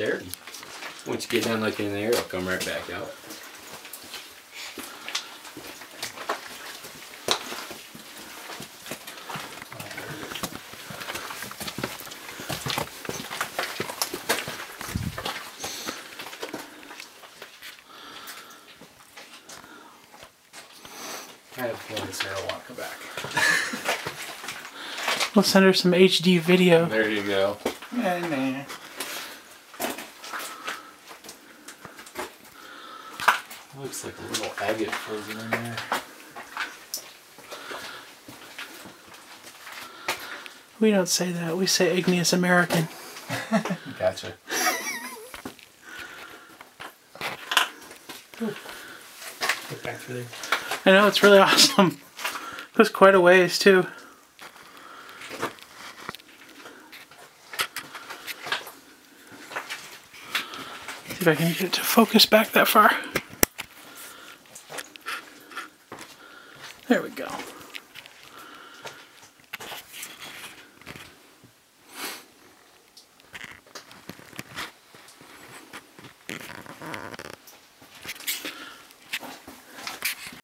there. Once you get done looking in there, it'll come right back out. I have points here, I want to come back. We'll send her some HD video. There you go. Yeah, looks like a little agate frozen in there. We don't say that, we say igneous American. Gotcha. Look back through there. I know, it's really awesome. It goes quite a ways too. See if I can get it to focus back that far. There we go.